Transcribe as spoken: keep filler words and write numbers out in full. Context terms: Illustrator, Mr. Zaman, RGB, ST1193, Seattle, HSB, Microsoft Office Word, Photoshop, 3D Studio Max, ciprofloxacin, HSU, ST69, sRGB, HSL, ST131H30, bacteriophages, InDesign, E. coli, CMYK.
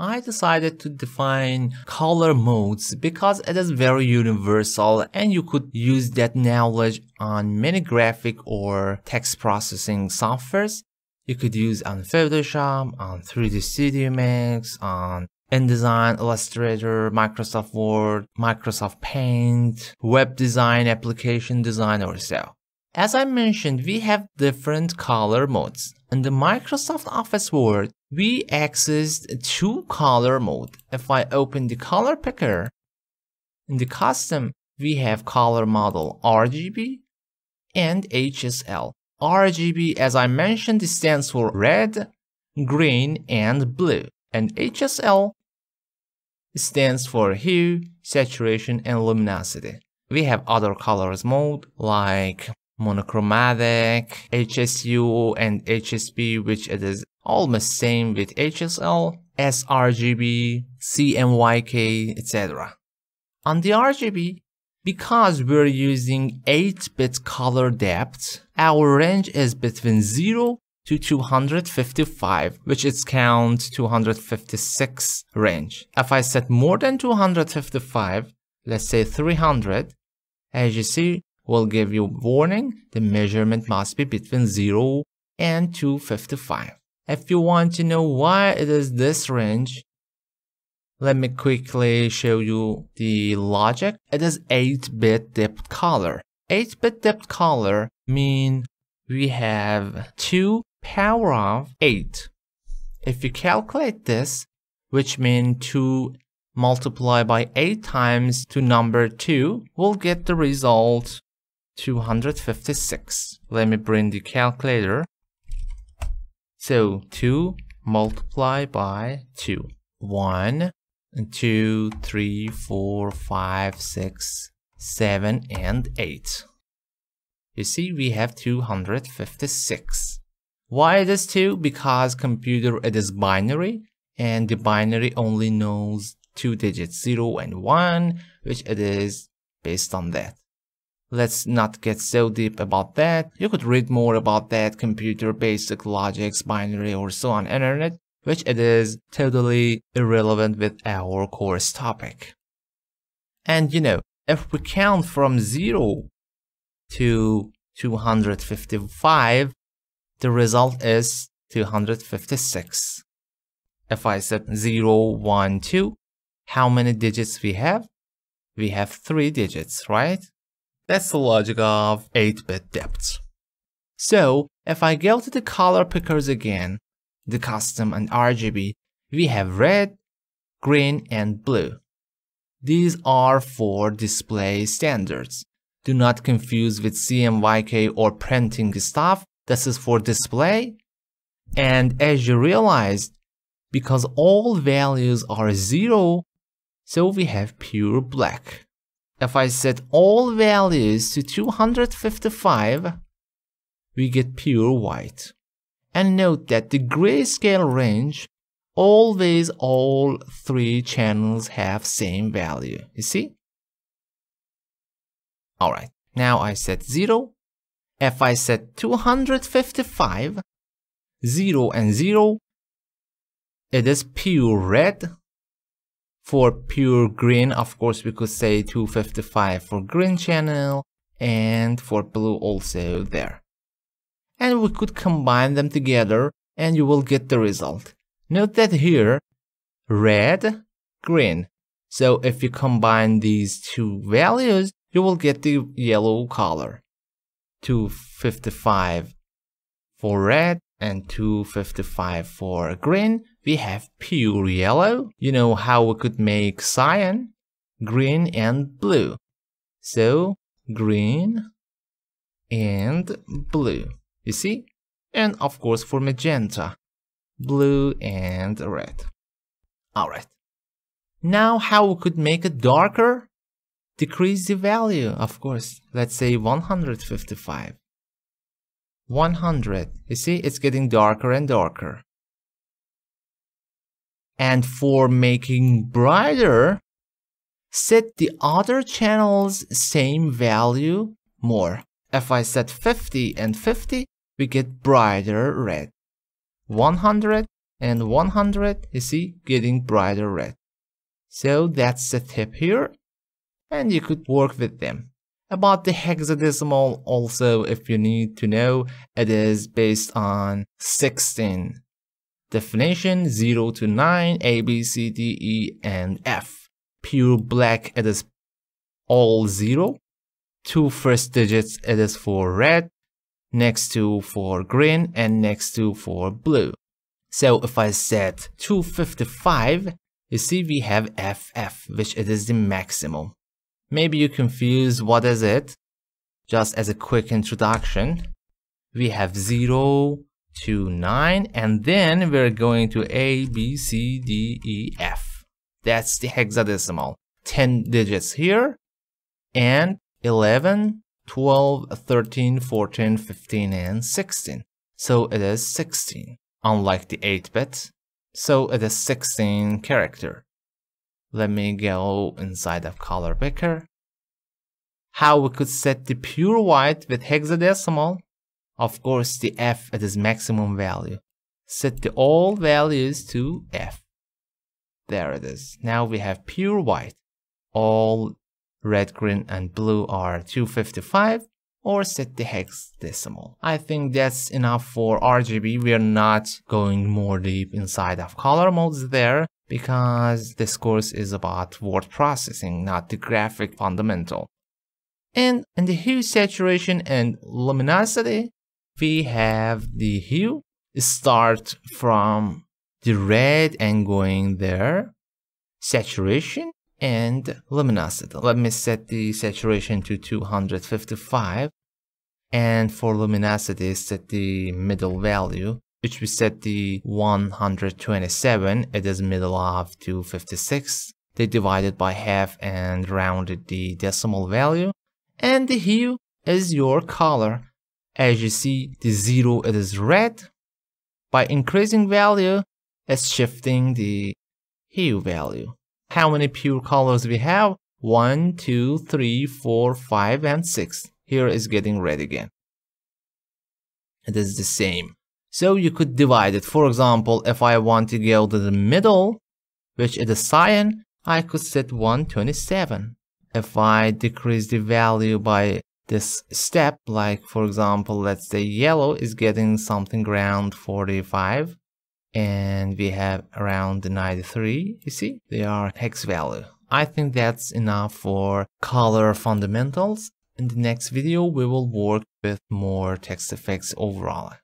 I decided to define color modes because it is very universal and you could use that knowledge on many graphic or text processing softwares. You could use on Photoshop, on three D Studio Max, on InDesign, Illustrator, Microsoft Word, Microsoft Paint, web design, application design, or so. As I mentioned, we have different color modes. In the Microsoft Office Word, we accessed two color modes. If I open the color picker, in the custom, we have color model R G B and H S L. R G B, as I mentioned, stands for red, green, and blue. And H S L stands for hue, saturation, and luminosity. We have other colors mode like monochromatic, H S U, and H S B, which it is almost same with H S L, sRGB, C M Y K, et cetera. On the R G B, because we're using eight bit color depth, our range is between zero to two hundred fifty-five, which is count two hundred fifty-six range. If I set more than two hundred fifty-five, let's say three hundred, as you see, will give you warning, the measurement must be between zero and two hundred fifty-five. If you want to know why it is this range, let me quickly show you the logic. It is eight bit depth color. eight bit depth color mean we have two power of eight. If you calculate this, which means two multiplied by eight times to number two, we'll get the result two hundred fifty-six. Let me bring the calculator. So two multiplied by two. one, two, three, four, five, six, seven, and eight. You see, we have two hundred fifty-six. Why it is two? Because computer, it is binary, and the binary only knows two digits, zero and one, which it is based on that. Let's not get so deep about that. You could read more about that, computer basic logics, binary, or so on internet, which it is totally irrelevant with our course topic. And you know, if we count from zero to two hundred fifty-five, the result is two hundred fifty-six. If I set zero, one, two, how many digits we have? We have three digits, right? That's the logic of eight bit depth. So, if I go to the color pickers again, the custom and R G B, we have red, green, and blue. These are for display standards. Do not confuse with C M Y K or printing stuff. This is for display. And as you realized, because all values are zero, so we have pure black. If I set all values to two hundred fifty-five, we get pure white. And note that the grayscale range, always all three channels have same value, you see? Alright, now I set zero. If I set two hundred fifty-five, zero and zero, it is pure red. For pure green, of course, we could say two hundred fifty-five for green channel, and for blue also there. And we could combine them together and you will get the result. Note that here, red, green. So if you combine these two values, you will get the yellow color. two hundred fifty-five for red and two hundred fifty-five for green. We have pure yellow. You know how we could make cyan, green, and blue. So green and blue, you see? And of course for magenta, blue and red. Alright. Now how we could make it darker? Decrease the value, of course. Let's say one hundred fifty-five. one hundred. You see, it's getting darker and darker. And for making brighter, set the other channels same value more. If I set fifty and fifty, we get brighter red. one hundred and one hundred you see getting brighter red. So that's the tip here, and you could work with them. About the hexadecimal also, if you need to know, it is based on sixteen. Definition zero to nine, A, B, C, D, E, and F. Pure black, it is all zero. Two first digits, it is for red, next two for green, and next two for blue. So if I set two fifty-five, you see we have F F, which it is the maximum. Maybe you confuse what is it. Just as a quick introduction, we have zero to nine, and then we're going to A, B, C, D, E, F. That's the hexadecimal. ten digits here, and eleven, twelve, thirteen, fourteen, fifteen, and sixteen. So it is sixteen, unlike the eight bit. So it is sixteen character. Let me go inside of color picker. How we could set the pure white with hexadecimal? Of course, the F, it is maximum value. Set the all values to F. There it is. Now we have pure white. All red, green, and blue are two fifty-five, or set the hexadecimal. I think that's enough for R G B. We are not going more deep inside of color modes there, because this course is about word processing, not the graphic fundamental. And in the hue, saturation, and luminosity, we have the hue. Start from the red and going there. Saturation and luminosity. Let me set the saturation to two hundred fifty-five. And for luminosity, set the middle value, which we set the one hundred twenty-seven, it is middle of two fifty-six. They divided by half and rounded the decimal value. And the hue is your color. As you see, the zero, it is red. By increasing value, it's shifting the hue value. How many pure colors we have? one, two, three, four, five, and six. Here is getting red again. It is the same. So you could divide it. For example, if I want to go to the middle, which is a cyan, I could set one twenty-seven. If I decrease the value by this step, like for example, let's say yellow is getting something around forty-five, and we have around ninety-three, you see, they are hex value. I think that's enough for color fundamentals. In the next video, we will work with more text effects overall.